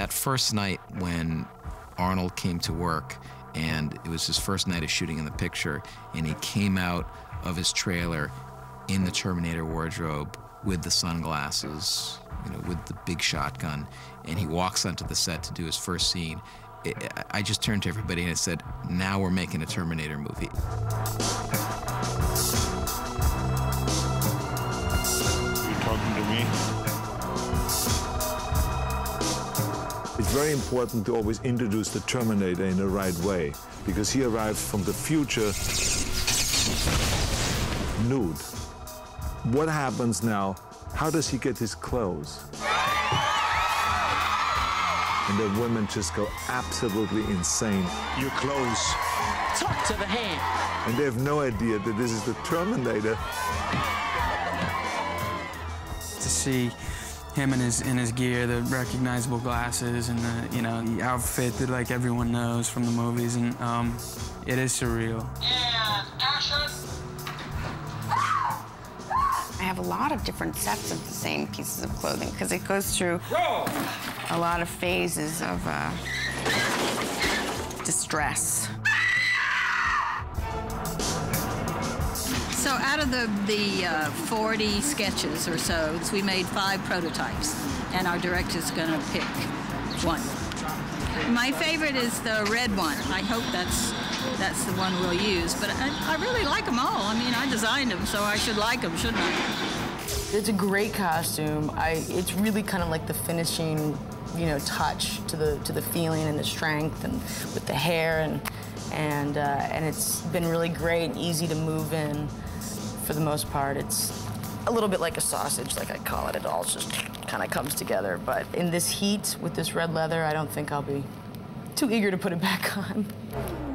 That first night when Arnold came to work, and it was his first night of shooting in the picture, and he came out of his trailer in the Terminator wardrobe with the sunglasses, you know, with the big shotgun, and he walks onto the set to do his first scene. I just turned to everybody and I said, now we're making a Terminator movie. You're talking to me? It's very important to always introduce the Terminator in the right way, because he arrives from the future nude. What happens now? How does he get his clothes? And the women just go absolutely insane. Your clothes. Top to the hand. And they have no idea that this is the Terminator. To see him in his gear, the recognizable glasses, and the, you know, the outfit that like everyone knows from the movies, and it is surreal. And action. I have a lot of different sets of the same pieces of clothing because it goes through a lot of phases of distress. So out of the 40 sketches or so, we made 5 prototypes, and our director's going to pick one. My favorite is the red one. I hope that's the one we'll use, but I really like them all. I mean, I designed them, so I should like them, shouldn't I? It's a great costume. It's really kind of like the finishing, you know, touch to the feeling and the strength, and with the hair, and it's been really great and easy to move in. For the most part, it's a little bit like a sausage, like I call it. It all just kind of comes together. But in this heat with this red leather, I don't think I'll be too eager to put it back on.